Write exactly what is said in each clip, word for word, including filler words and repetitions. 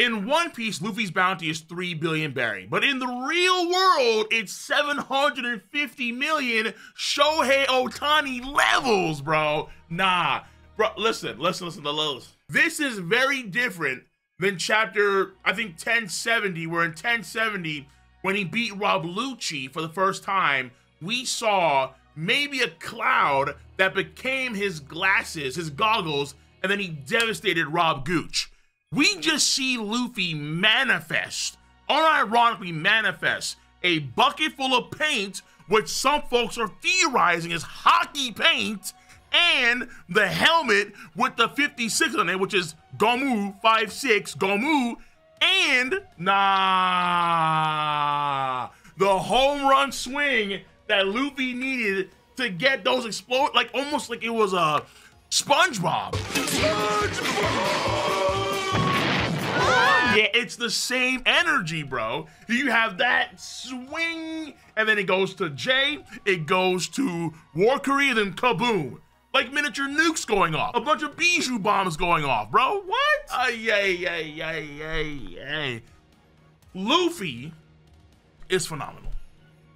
In One Piece, Luffy's bounty is three billion berry, but in the real world, it's seven hundred fifty million Shohei Otani levels, bro. Nah, bro, listen, listen, listen to those. This is very different than chapter, I think, ten seventy, where in ten seventy, when he beat Rob Lucci for the first time, we saw maybe a cloud that became his glasses, his goggles, and then he devastated Rob Gooch. We just see Luffy manifest, unironically manifest, a bucket full of paint, which some folks are theorizing is hockey paint, and the helmet with the fifty-six on it, which is Gomu five six Gomu, and nah, the home run swing that Luffy needed to get those explode, like almost like it was a SpongeBob. SpongeBob! Yeah, it's the same energy, bro. You have that swing, and then it goes to Jay, it goes to Warcury, and then kaboom. Like miniature nukes going off. A bunch of bijou bombs going off, bro. What? Ay, ay, ay, ay, ay, ay. Luffy is phenomenal.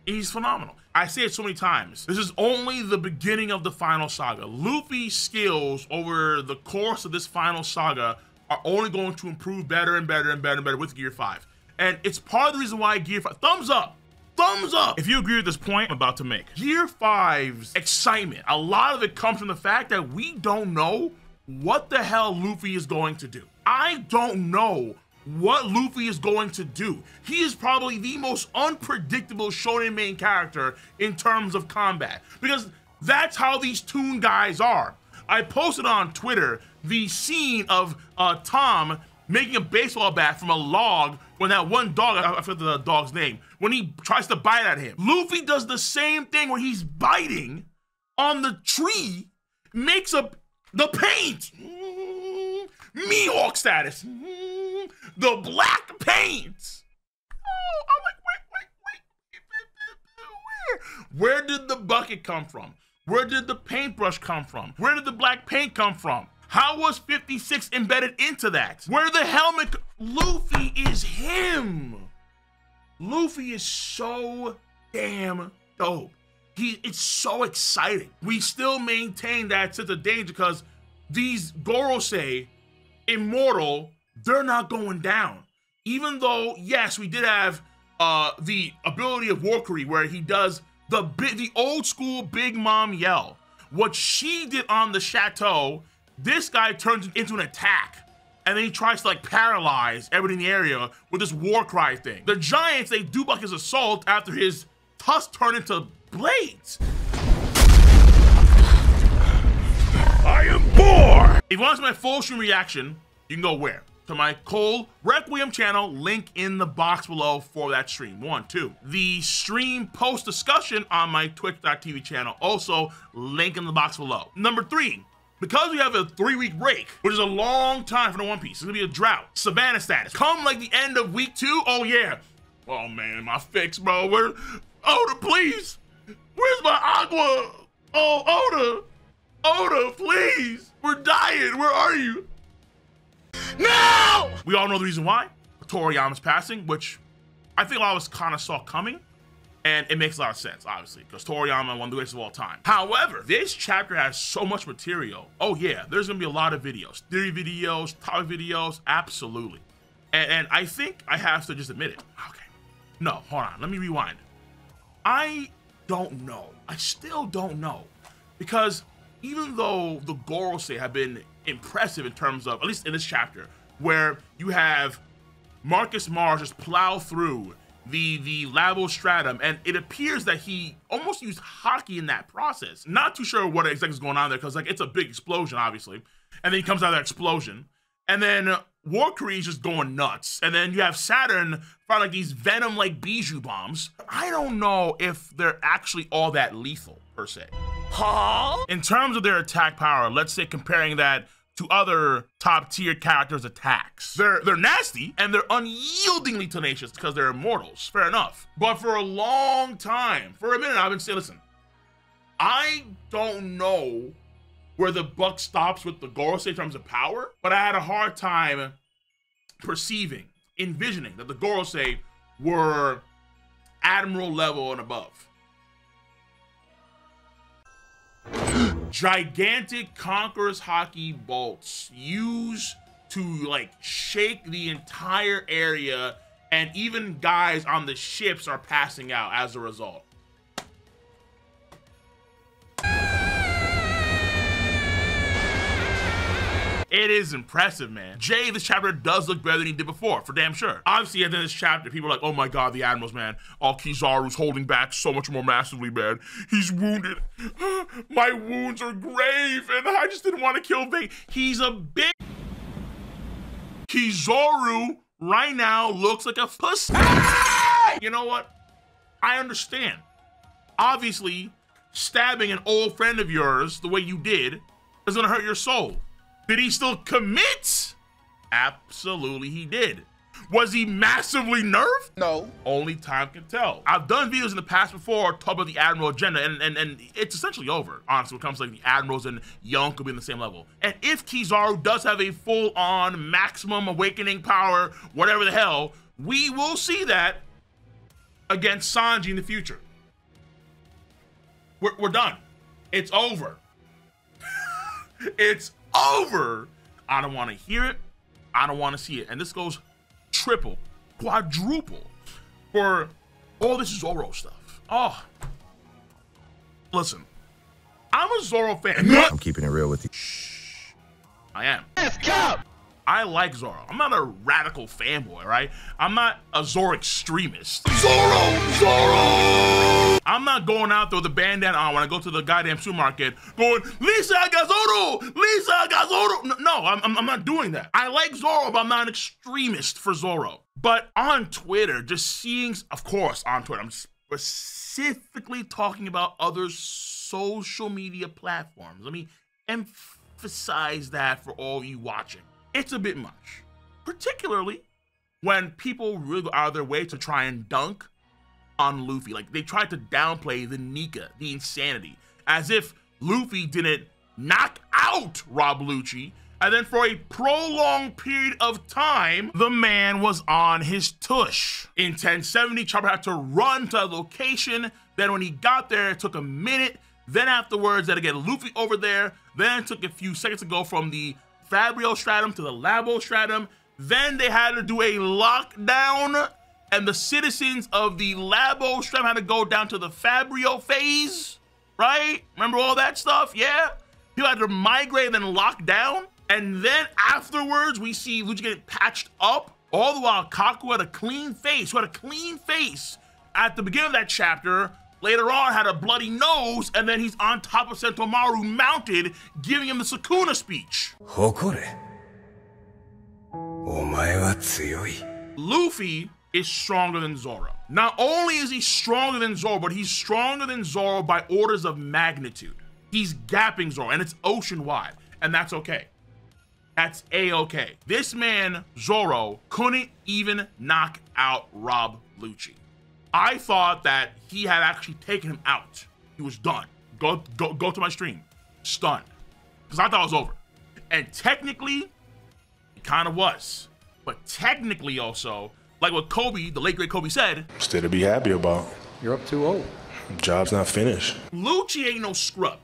He's phenomenal. I say it so many times. This is only the beginning of the final saga. Luffy's skills over the course of this final saga are only going to improve better and better and better and better with Gear five. And it's part of the reason why Gear five, thumbs up, thumbs up, if you agree with this point I'm about to make. Gear five's excitement, a lot of it comes from the fact that we don't know what the hell Luffy is going to do. I don't know what Luffy is going to do. He is probably the most unpredictable shonen main character in terms of combat, because that's how these toon guys are. I posted on Twitter the scene of uh, Tom making a baseball bat from a log when that one dog, I forget the dog's name, when he tries to bite at him. Luffy does the same thing where he's biting on the tree, makes up the paint. Mm-hmm. Mihawk status. Mm-hmm. The black paint. Oh, I'm like, wait, wait, wait. Where? Where did the bucket come from? Where did the paintbrush come from? Where did the black paint come from? How was fifty-six embedded into that? Where the helmet? Luffy is him. Luffy is so damn dope. He, it's so exciting. We still maintain that sense of danger because these Gorosei, immortal, they're not going down. Even though, yes, we did have uh, the ability of Workery where he does The, the old school Big Mom yell. What she did on the chateau, this guy turns it into an attack. And then he tries to like paralyze everybody in the area with this war cry thing. The Giants, they do buck his assault after his tusks turn into blades. I am bored! If you want to see my full stream reaction, you can go where? To my K O L Requiem channel, link in the box below for that stream. One, two, the stream post discussion on my twitch dot T V channel, also link in the box below. Number three, because we have a three week break, which is a long time for the One Piece, it's gonna be a drought, Savannah status. Come like the end of week two, oh yeah. Oh man, my fix, bro, where, Oda, please. Where's my aqua? Oh, Oda, Oda, please. We're dying, where are you? No! We all know the reason why. Toriyama's passing, which I think a lot of us kind of saw coming. And it makes a lot of sense, obviously, because Toriyama, one of the greatest of all time. However, this chapter has so much material. Oh yeah, there's gonna be a lot of videos. Theory videos, topic videos, absolutely. And, and I think I have to just admit it. Okay, no, hold on, let me rewind. I don't know, I still don't know. Because even though the Gorosei have been impressive in terms of, at least in this chapter, where you have Marcus Mars just plow through the the Labo stratum, and it appears that he almost used hockey in that process. Not too sure what exactly is going on there, because like it's a big explosion, obviously, and then he comes out of that explosion, and then uh, Warcury is just going nuts, and then you have Saturn find like these venom like bijou bombs. I don't know if they're actually all that lethal per se. Huh? In terms of their attack power, let's say comparing that to other top tier characters' attacks. They're, they're nasty and they're unyieldingly tenacious because they're immortals, fair enough. But for a long time, for a minute, I've been saying, listen, I don't know where the buck stops with the Gorosei in terms of power, but I had a hard time perceiving, envisioning that the Gorosei were admiral level and above. Gigantic Conqueror's Hockey bolts used to like shake the entire area, and even guys on the ships are passing out as a result. It is impressive, man. Jay, this chapter does look better than he did before, for damn sure. Obviously, at the end of this chapter, people are like, oh my God, the admirals, man. Oh, Kizaru's holding back so much more massively, man. He's wounded. My wounds are grave, and I just didn't want to kill Vayne. He's a big... Kizaru right now looks like a pussy. You know what? I understand. Obviously, stabbing an old friend of yours the way you did is gonna hurt your soul. Did he still commit? Absolutely he did. Was he massively nerfed? No. Only time can tell. I've done videos in the past before talking about the Admiral agenda, and, and, and it's essentially over, honestly, when it comes to like the Admirals and Young could be on the same level. And if Kizaru does have a full-on maximum awakening power, whatever the hell, we will see that against Sanji in the future. We're, we're done. It's over. It's over. I don't want to hear it. I don't want to see it. And this goes triple, quadruple for all this Zoro stuff. Oh, listen, I'm a Zoro fan. I'm keeping it real with you. Shh, I am. Let's go. I like Zoro. I'm not a radical fanboy, right? I'm not a Zoro extremist. Zoro, Zoro! I'm not going out there with a bandana on when I go to the goddamn supermarket going, Lisa, I got Zoro! Lisa, I got Zoro! No, I'm, I'm not doing that. I like Zoro, but I'm not an extremist for Zoro. But on Twitter, just seeing, of course, on Twitter, I'm specifically talking about other social media platforms. Let me emphasize that for all you watching. It's a bit much, particularly when people really go out of their way to try and dunk on Luffy. Like, they tried to downplay the Nika, the insanity, as if Luffy didn't knock out Rob Lucci, and then for a prolonged period of time, the man was on his tush. In ten seventy, Chopper had to run to a location. Then when he got there, it took a minute. Then afterwards, they had to get Luffy over there. Then it took a few seconds to go from the Fabrio stratum to the Labo stratum. Then they had to do a lockdown, and the citizens of the Labo stratum had to go down to the Fabrio phase, right? Remember all that stuff? Yeah. People had to migrate and then lock down. And then afterwards, we see Lucci getting patched up, all the while Kaku had a clean face, who had a clean face at the beginning of that chapter. Later on, had a bloody nose, and then he's on top of Sentomaru, mounted, giving him the Sukuna speech. Luffy is stronger than Zoro. Not only is he stronger than Zoro, but he's stronger than Zoro by orders of magnitude. He's gapping Zoro, and it's ocean-wide, and that's okay. That's A-okay. This man, Zoro, couldn't even knock out Rob Lucci. I thought that he had actually taken him out. He was done. Go, go, go to my stream. Stunned. Because I thought it was over. And technically, it kind of was. But technically also, like what Kobe, the late great Kobe said, still to be happy about. You're up two oh. Job's not finished. Lucci ain't no scrub.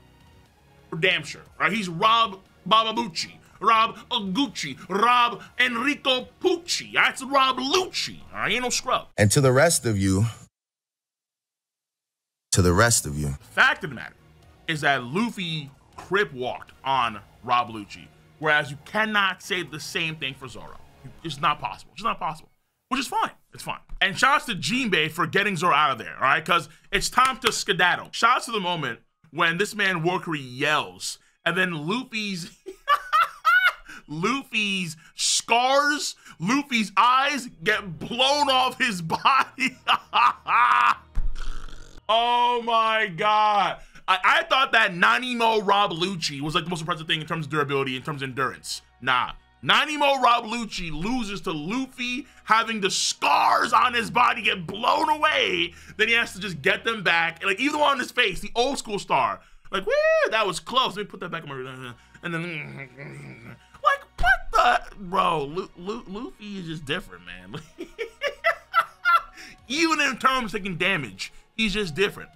For damn sure. Right? He's Rob Bababucci. Rob Gucci, Rob Enrico Pucci. That's Rob Lucci. I ain't no scrub. And to the rest of you, to the rest of you. Fact of the matter is that Luffy crip walked on Rob Lucci, whereas you cannot say the same thing for Zoro. It's not possible. It's not possible. Which is fine. It's fine. And shouts to Jinbei for getting Zoro out of there, all right? Because it's time to skedaddle. Shouts to the moment when this man Workery yells, and then Luffy's... Luffy's scars, Luffy's eyes get blown off his body. Oh my God. I, I thought that Nanimo Rob Lucci was like the most impressive thing in terms of durability, in terms of endurance. Nah, Nanimo Rob Lucci loses to Luffy having the scars on his body get blown away. Then he has to just get them back. And like, even on his face, the old school star. Like, woo, that was close. Let me put that back in my... And then... Like, what the What? Bro, Lu Lu Luffy is just different, man. Even in terms taking damage, he's just different.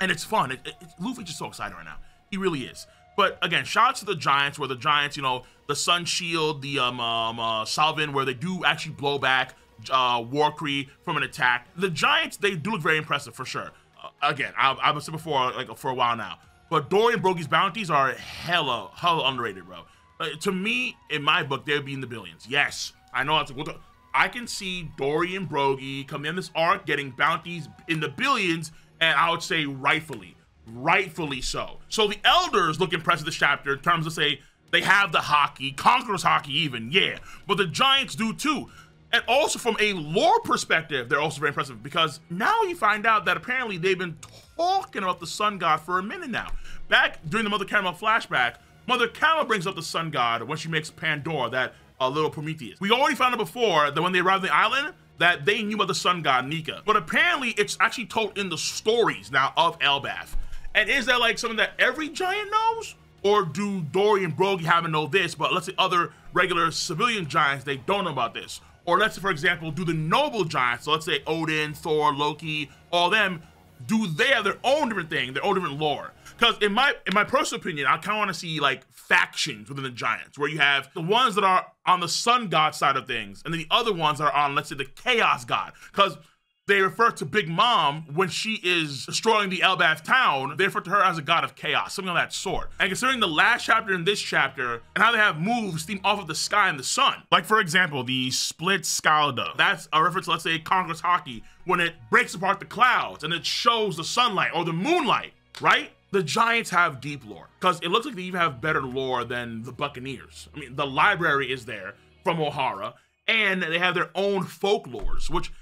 And it's fun. It, it, Luffy's just so excited right now. He really is. But again, shout out to the Giants, where the Giants, you know, the Sun Shield, the um, um, uh, Salvin, where they do actually blow back uh, Warcury from an attack. The Giants, they do look very impressive for sure. Uh, again, I, I've said before, like for a while now, but Dory and Brogy's bounties are hella, hella underrated, bro. Uh, to me, in my book, they would be in the billions. Yes, I know that's a good. I can see Dory and Brogy coming in this arc, getting bounties in the billions, and I would say rightfully. Rightfully so. So the elders look impressive this chapter in terms of, say, they have the hockey, Conqueror's hockey even, yeah. But the Giants do too. And also from a lore perspective, they're also very impressive, because now you find out that apparently they've been talking about the Sun God for a minute now. Back during the Mother Caramel flashback, Mother Caramel brings up the Sun God when she makes Pandora, that uh, little Prometheus. We already found out before that when they arrived on the island, that they knew about the Sun God, Nika. But apparently it's actually told in the stories now of Elbaf. And is that like something that every Giant knows? Or do Dory and Brogy haven't know this, but let's say other regular civilian Giants, they don't know about this? Or let's say, for example, do the noble Giants, so let's say Odin, Thor, Loki, all them, do they have their own different thing, their own different lore? Because in my in my personal opinion, I kind of want to see like factions within the Giants, where you have the ones that are on the Sun God side of things, and then the other ones that are on, let's say, the Chaos God. Because they refer to Big Mom when she is destroying the Elbaf town. They refer to her as a god of chaos, something of that sort. And considering the last chapter and this chapter, and how they have moves steam off of the sky and the sun. Like, for example, the Split Scalda. That's a reference to, let's say, Conqueror's hockey, when it breaks apart the clouds and it shows the sunlight or the moonlight, right? The Giants have deep lore, because it looks like they even have better lore than the Buccaneers. I mean, the library is there from O'Hara, and they have their own folklores, which,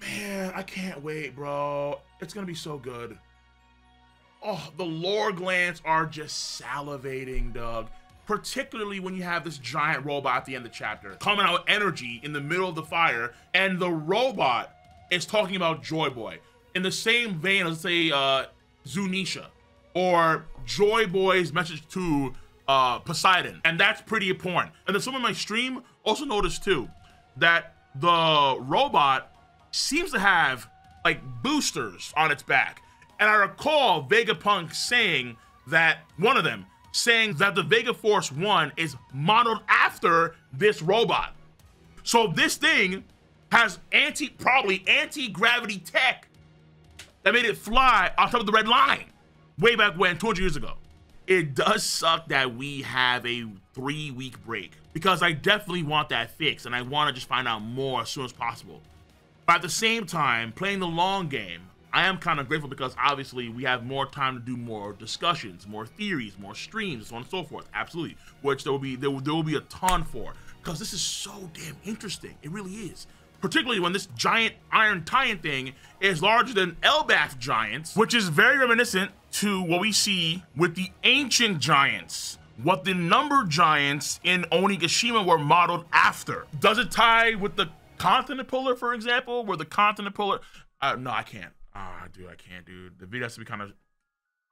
man, I can't wait, bro. It's gonna be so good. Oh, the lore glands are just salivating, Doug. Particularly when you have this giant robot at the end of the chapter coming out with energy in the middle of the fire, and the robot is talking about Joy Boy. In the same vein, let's say uh, Zunisha, or Joy Boy's message to uh, Poseidon. And that's pretty important. And then someone in my stream also noticed too, that the robot seems to have like boosters on its back. And I recall Vegapunk saying that, one of them, saying that the Vega Force one is modeled after this robot. So this thing has anti, probably anti-gravity tech that made it fly on top of the red line way back when, two hundred years ago. It does suck that we have a three week break, because I definitely want that fixed, and I wanna just find out more as soon as possible. But at the same time, playing the long game, I am kind of grateful, because obviously we have more time to do more discussions, more theories, more streams, so on and so forth. Absolutely, which there will be there will, there will be a ton for, because this is so damn interesting. It really is. Particularly when this giant iron titan thing is larger than Elbaf giants, which is very reminiscent to what we see with the ancient giants, what the number giants in Onigashima were modeled after. Does it tie with the continent pillar, for example, where the continent pillar, uh, no, I can't. Ah, oh, dude, I can't, dude. The video has to be kind of,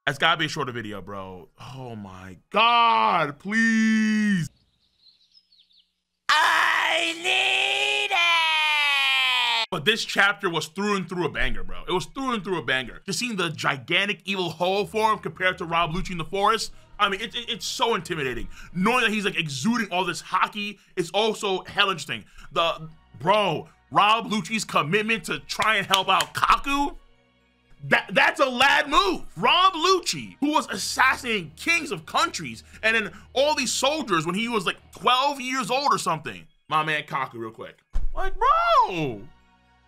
it's gotta be a shorter video, bro. Oh my God, please. I need it. But this chapter was through and through a banger, bro. It was through and through a banger. Just seeing the gigantic evil hole form compared to Rob Lucci in the forest, I mean, it, it, it's so intimidating. Knowing that he's like exuding all this hockey, it's also hell interesting. The, Bro, Rob Lucci's commitment to try and help out Kaku, that, that's a lad move. Rob Lucci, who was assassinating kings of countries, and then all these soldiers when he was like twelve years old or something. My man Kaku, real quick. Like, bro,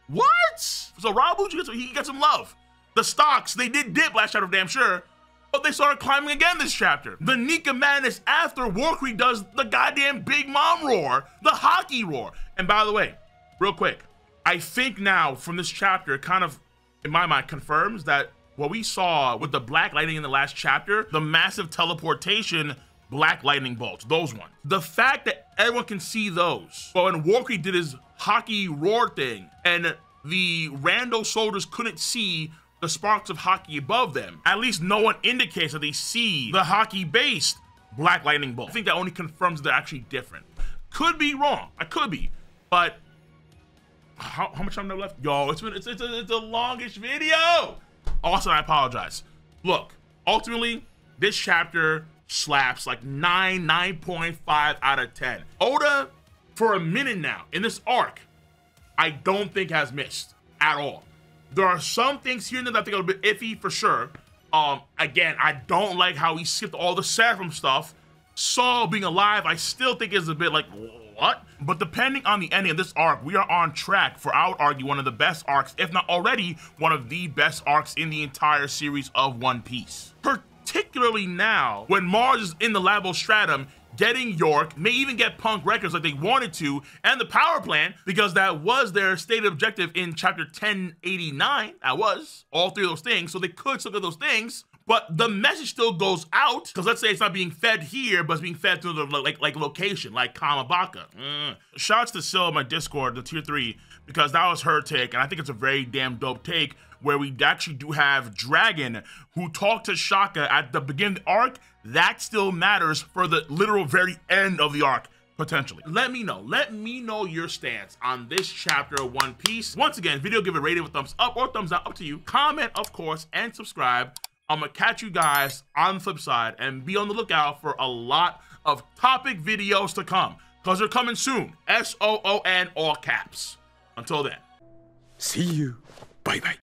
what? So Rob Lucci, gets, he gets some love. The stocks, they did dip last chapter, damn sure, but they started climbing again this chapter. The Nika madness after Warcury does the goddamn Big Mom roar, the hockey roar. And by the way, real quick, I think now from this chapter, it kind of, in my mind, confirms that what we saw with the black lightning in the last chapter, the massive teleportation, black lightning bolts, those ones. The fact that everyone can see those. But when Warcury did his hockey roar thing and the rando soldiers couldn't see the sparks of hockey above them, at least no one indicates that they see the hockey-based black lightning bolt. I think that only confirms they're actually different. Could be wrong. I could be. But how, how much time do I have left? Yo, it's been it's it's a, it's a longish video. Also, I apologize. Look, ultimately, this chapter slaps like nine, nine point five out of ten. Oda, for a minute now in this arc, I don't think has missed at all. There are some things here and there that I think are a bit iffy for sure. Um, again, I don't like how he skipped all the Seraphim stuff. Saul being alive, I still think is a bit like, what? But depending on the ending of this arc, we are on track for, I would argue, one of the best arcs, if not already, one of the best arcs in the entire series of One Piece. Particularly now, when Mars is in the Labo stratum, getting York, may even get Punk Records like they wanted to, and the power plant, because that was their stated objective in chapter ten eighty-nine. That was all three of those things, so they could still get those things, but the message still goes out, because let's say it's not being fed here, but it's being fed through the like, like location, like Kamabaka. Mm. Shouts to Sil on my Discord, the tier three, because that was her take, and I think it's a very damn dope take, where we actually do have Dragon, who talked to Shaka at the beginning of the arc. That still matters for the literal very end of the arc, potentially. Let me know. Let me know your stance on this chapter of One Piece. Once again, video, give it a rating with thumbs up or thumbs down, up to you. Comment, of course, and subscribe. I'm gonna catch you guys on the flip side, and be on the lookout for a lot of topic videos to come, because they're coming soon. S O O N, all caps. Until then. See you. Bye-bye.